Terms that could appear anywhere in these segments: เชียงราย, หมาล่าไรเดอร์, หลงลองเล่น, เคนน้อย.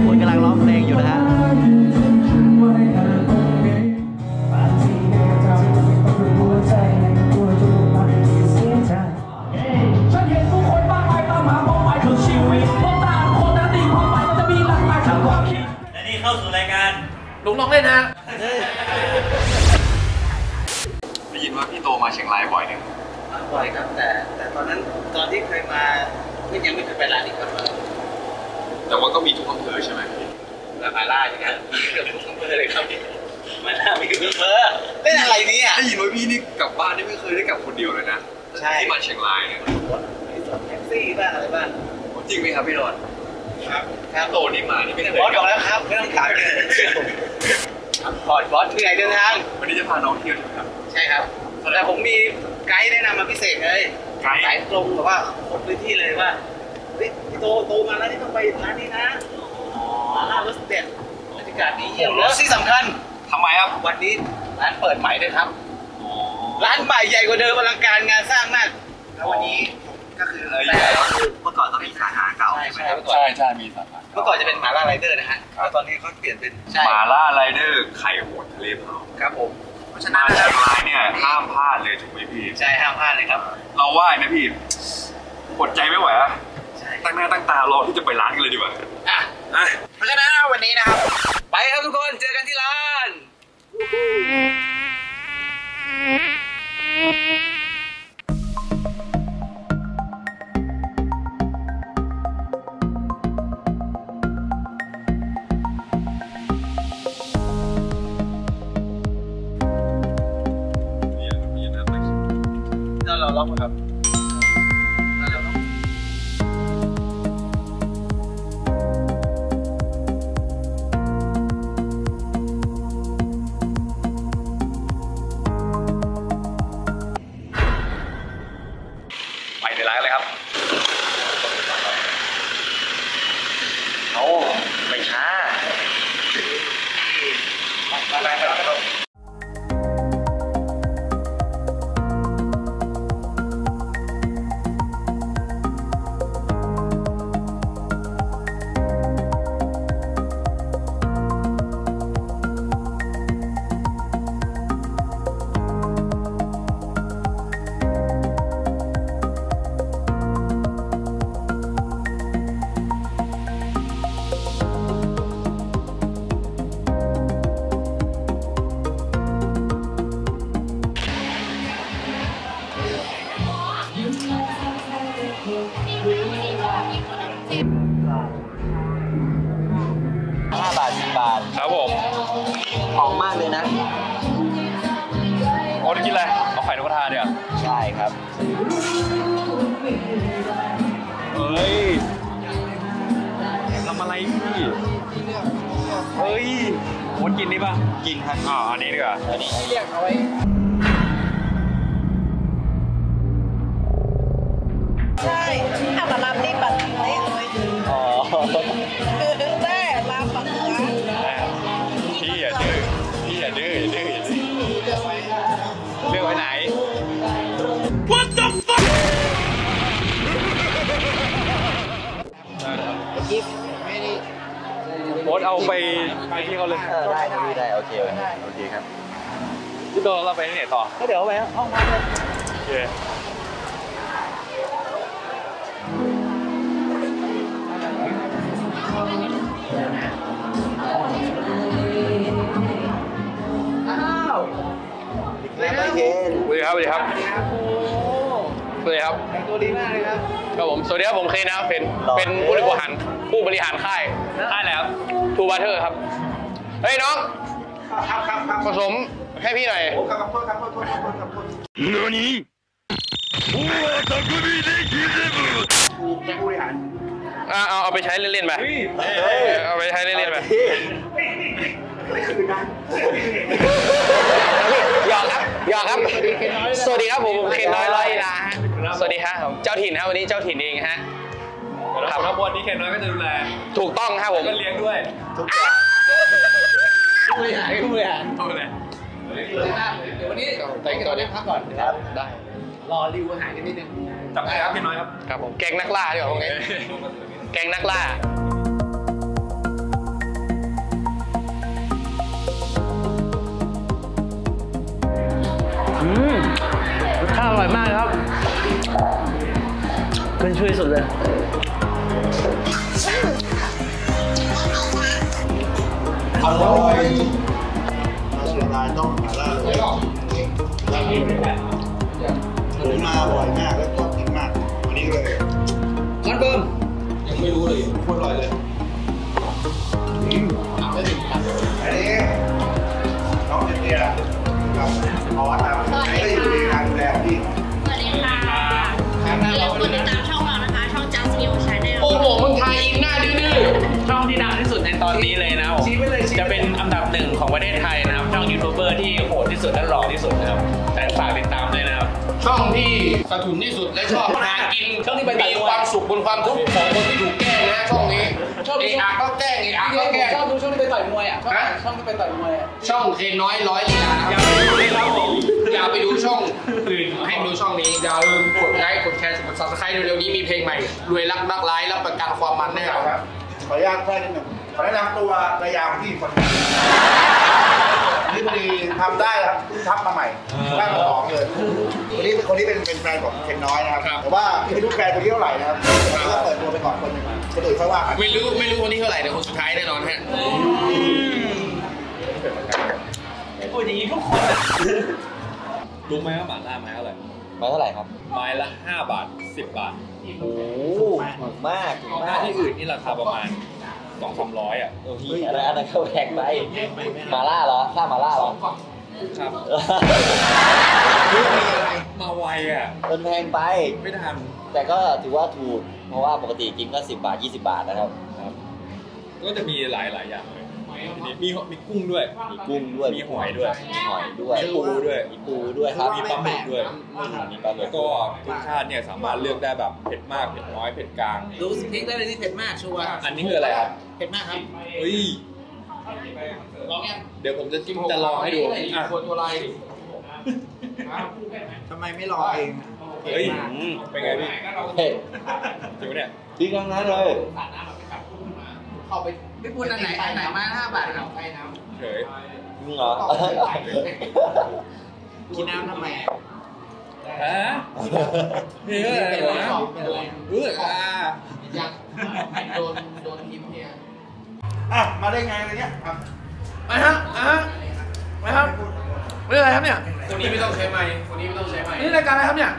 พี่ฝนกำลังร้องเพลงอยู่นะฮะและนี่เข้าสู่รายการลุงลองเล่นฮะได้ยินว่าพี่โตมาเชียงรายบ่อยเนี่ยบ่อยครับแต่ตอนที่เคยมาก็ยังไม่เคยไปร้านนี้ครับแต่ว่าก็มีทุกอำเภอใช่ไหมแล้วมาล่าใช่ไหมเกือบทุกอำเภอเลยครับมาล่ามีทุกอำเภอเล่นอะไรนี่อ่ะได้ยินว่าพี่นี่กลับบ้านนี่ไม่เคยได้กลับคนเดียวเลยนะใช่ที่มาเชียงรายเนี่ยรถแท็กซี่บ้างอะไรบ้างจริงไหมครับพี่นนท์ครับโตนี่มานี่ไม่ได้บอสบอกแล้วครับไม่ต้องถามเลยขอดบอสที่ไหนเดินทางวันนี้จะพาน้องเที่ยวครับใช่ครับแต่ผมมีไกด์แนะนำมาพิเศษเลยไกด์ตรงแบบว่าคนพื้นที่เลยว่าพี่โตมาแล้วนี่ต้องไปร้านนี้นะร้านรสเด็ดบรรยากาศดีเยี่ยมแล้วที่สำคัญทำไมครับวันนี้ร้านเปิดใหม่ด้วยครับร้านใหม่ใหญ่กว่าเดิมอลังการงานสร้างมากแล้ววันนี้ก็คือแต่เมื่อก่อนก็มีสาขาเก่าใช่มีสาขาเมื่อก่อนจะเป็นหม่าล่าไรเดอร์นะฮะตอนนี้เขาเปลี่ยนเป็นหม่าล่าไรเดอร์ไข่หัวทะเลเผาครับผมเพราะฉะนั้นร้านเนี่ยห้ามพลาดเลยถูกไหมพี่ใช่ห้ามพลาดเลยครับเราว่านะพี่อดใจไม่ไหวอะตั้งหน้าตั้งตารอที่จะไปร้านกันเลยดีกว่าเพราะฉะนั้นวันนี้นะครับไปครับทุกคนเจอกันที่ร้านเราล็อกครับ5 บาท 10 บาทครับผมหอมมากเลยนะโอ้ได้กินอะไรเอาไข่นกกระทาเนี่ยใช่ครับเฮ้ยทำอะไรพี่เฮ้ยคนกินนี่ปะกินครับอ๋ออันนี้ดีกว่าอันนี้เรียกเอาไว้ใช่อาบน้ำนี่ปัดทิ้งเลยอ๋อได้ลาปัดพี่อย่าดื้ออย่าดื้อเลือกไว้ไหน What the fuck โอ๊ตเอาไปพี่เขาเลยได้โอเคครับพี่โตเราไปที่ไหนต่อก็เดี๋ยวไปห้องพักเลยโอเคสวัสดีครับสวัสดีครับแต่งตัวดีมากเลยครับครับผมสวัสดีครับผมเคนนะครับเป็นผู้บริหารค่ายอะไรครับทูบาร์เทอร์ครับเฮ้ยน้องผสมให้พี่หน่อยนี่ผู้บริหารเอาไปใช้เล่นๆไปเอาไปใช้เล่นๆไปหยอกครับสวัสดีครับผมเคนน้อยร้อยล้านสวัสดีครับเจ้าถิ่นครับวันนี้เจ้าถิ่นเองฮะครับแล้ววันนี้เคนน้อยก็จะดูแลถูกต้องครับผมก็เลี้ยงด้วยทุกอย่างผู้บริหารเอาเลยเดี๋ยววันนี้แต่งตัวนี้พักก่อนครับได้รอรีวิวอาหารกันนิดนึงจับได้ครับเคนน้อยครับผมแกงนักล่าดีกว่าตรงนี้แกงนักล่า ช่วยสุดเลยอร่อยเสียดายต้องหาล่าเลยผมมาบ่อยมากและชอบกินมากวันนี้เลยคอนเฟิร์มยังไม่รู้เลยโคตรอร่อยเลยทำได้ดีครับอันนี้น้องเจเนียร์กับพอตามได้อยู่ในงานดูแลพี่สวัสดีค่ะเราควรติดตามช่องเรานะคะช่อง Just New Channel โอ้โหคนไทยหน้าดื้อช่องที่ดังที่สุดในตอนนี้เลยนะจะเป็นอันดับหนึ่งของประเทศไทยนะครับช่องยูทูบเบอร์ที่โหดที่สุดและหล่อที่สุดนะครับแต่ฝากติดตามด้วยนะครับช่องที่กระทุนที่สุดและชอบหากินช่องที่มีความสุขบนความทุกข์ของคนที่ถูกแกล้งนะช่องนี้ชอบดูอาก็แกล้งอาก็แกล้งชอบดูช่องที่ไปต่อยมวยอ่ะช่องที่ไปต่อยมวยช่องเคน้อยร้อยลีลาอย่าไปดูช่องอื่นให้ดูช่องนี้อย่าลืมกดไลค์กดแชร์กด Subscribe เร็วๆนี้มีเพลงใหม่รวยรักนักร้ายรับประกันความมันแน่ครับขออนุญาตแค่นิดหนึ่งขอแนะนำตัวระยำที่คนนี่พอดีทำได้ครับทับมาใหม่ร่างของเลยคนนี้เป็นแฟนของเคนน้อยนะครับแต่ว่าไม่รู้แฟนคนที่เท่าไหร่นะครับก็เปิดตัวไปก่อนคนหนึ่งคนอื่นค่อยว่ากันไม่รู้คนที่เท่าไหร่แต่คนสุดท้ายแน่นอนฮะโอ้ยอย่างนี้ทุกคนรู้ไหมว่าบาทล่าไม้เท่าไหร่ไม้เท่าไหร่ครับไม้ละ5 บาท10 บาทโอ้ถูกมากถูกมากที่อื่นนี่ราคาประมาณ200-300อ่ะอะไรเขาแพงไปมาล่าเหรอข้ามาล่าเหรอครับมาไวอ่ะมันแพงไปไม่ทันแต่ก็ถือว่าถูกเพราะว่าปกติกินก็10 บาท20 บาทนะครับก็จะมีหลายอย่างเลยมีกุ้งด้วยมีกุ้งด้วยมีหอยด้วยมีปูด้วยครับมีปลาหมึกด้วยก็ทุกชาติเนี่ยสามารถเลือกได้แบบเผ็ดมากเผ็ดน้อยเผ็ดกลางดูสติ๊กได้เลยที่เผ็ดมากชัวร์อันนี้คืออะไรครับเผ็ดมากครับเฮ้ยลองยังเดี๋ยวผมจะจิ้มจะลองให้ดูคนตัวไรทำไมไม่ลองเองเฮ้ยเป็นไงพี่เผ็ดจริงไหมเนี่ยดีกลางนั้นเลยออกไปไม่พูดอันไหนมา5 บาทเอาไปน้ำเฉยมึงเหรอกินน้ำทำไมฮะนี่อะไรนะอยากโดนทีมเพียอ่ะมาได้ไงอะไรเนี้ยไปฮะไปครับนี่อะไรครับเนี่ยคนนี้ไม่ต้องใช้ไมค์นี่รายการอะไรครับเนี่ย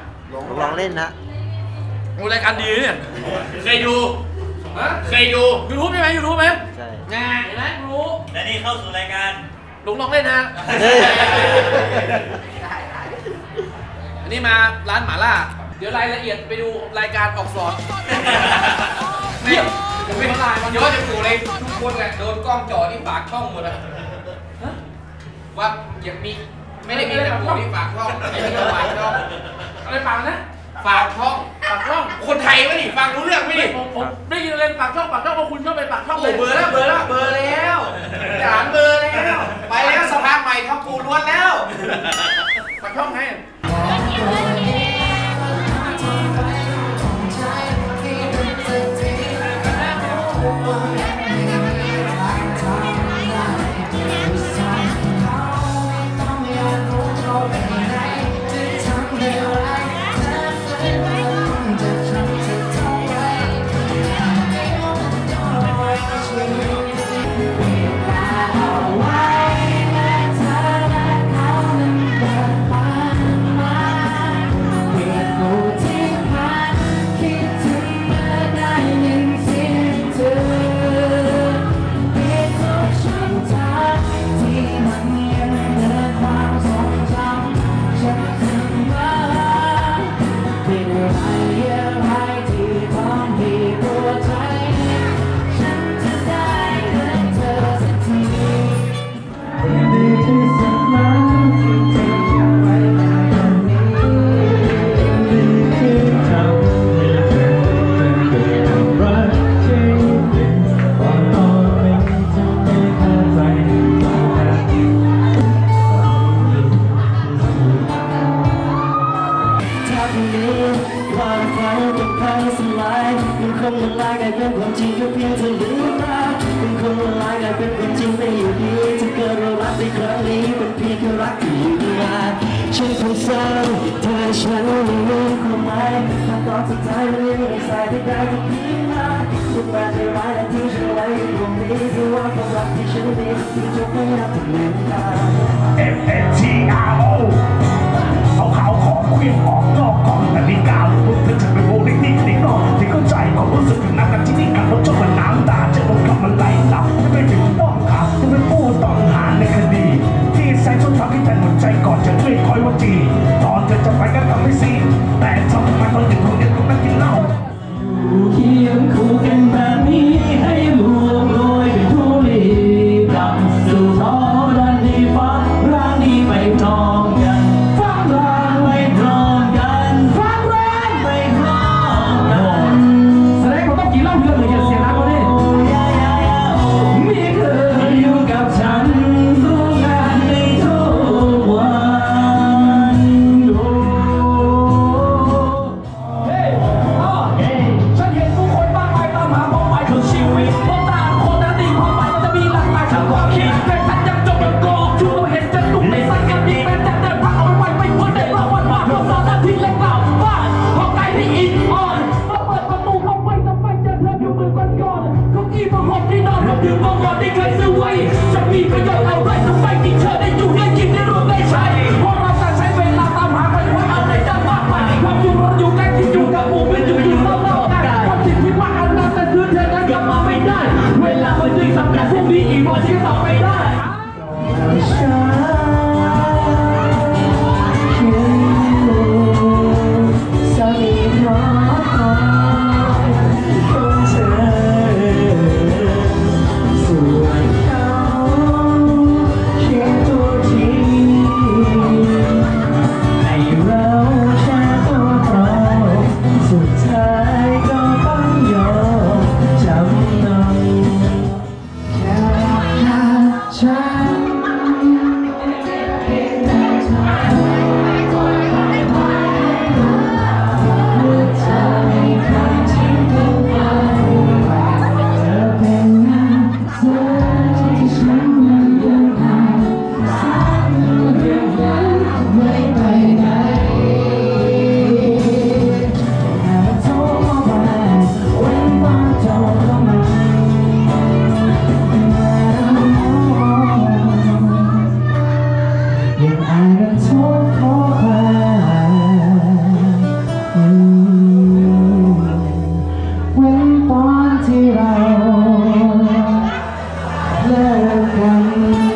ลองเล่นนะรายการดีเนี่ยเคยดูยูทูบใช่ไหมใช่นะเห็นไหมรู้และนี่เข้าสู่รายการลุงลองเล่นนะอันนี้มาร้านหม่าล่าเดี๋ยวรายละเอียดไปดูรายการออกสอนเนี่ยไม่ละลายมันเยอะจะกูเลยทุกคนแหละโดนกล้องจ่อที่ปากช่องหมดนะว่าอย่ามีไม่ได้มีแต่กูที่ปากช่องไม่ได้ปากช่องอะไรปากนะปากช่องคนไทยไม่ดิฟังรู้เรื่องไม่ดิผมได้ยินเลยปากช่องว่าคุณชอบไปปากช่องเลยเบอร์แล้วหลานเบอร์แล้วไปแล้วสภาพใหม่ทับปูล้วนแล้วปากช่องให้ฉันคงเศร้าเธอฉันไม่รู้ความหมาย ตอนสุดท้ายวันนี้ไม่ได้ใส่ที่ได้ทุกทีมาทุกแม้จะร้ายและที่ฉันไว้อยู่ตรงนี้ที่ว่าความรักที่ฉันมีที่จบไม่นับถึงหนึ่งตา MNTRO เอาเขาของคุยออกนอกกล่องนาฬิกาหรือว่าเธอจะไปโบลิ่งนิ่งนิ่งนอกที่เข้าใจความรู้สึกนักการที่นี่การรถชนมันน้ำตาจะลงคำมันไหลหลับจะเป็นผู้ต้องหาจะเป็นผู้ต้องหาในคดีที่ใส่ส้นเท้าที่แทนหัวใจก่อนจะเลื่อยคอยว่าจีตอนเธอจะไปก็ทำไม่ซีแต่ทำไมตอนถึงคนเดียวต้องนั่งกินเหล้าเคียงคู่กันแบบนี้ให้รวมโรยเป็นทุลีกลับสู่ท้องด้านดีฟ้าร่างนี้ไปพร้อมกันฟังร่างไปพร้อมกันฟังร่างไปพร้อมกันแสดงว่าต้องกินเหล้าเยอะเลยอย่าเสียรักเขาดิมีเธออยู่กับฉันสู้งานในทุกวันเฮ้ยฉันเห็นผู้คนมากมายตามหาเป้าหมายของชีวิตดื่มบ้องอดได้เคยซื้อไว้จะมีประโยชน์อะไรต้องไปกินเธอได้อยู่ได้กินได้รวมได้ใช้เพราะเราจะใช้เวลาตามหาไปว่าเอาไหนจะมากไปความอยู่รออยู่ใกล้ที่อยู่กับหมู่เป็นอยู่รอบๆได้ความสิ่งที่ว่าอันนั้นจะคืนเธอได้กลับมาไม่ได้เวลาวันนี้สำคัญพรุ่งนี้อีกวันที่ต่อไปได้Let it go.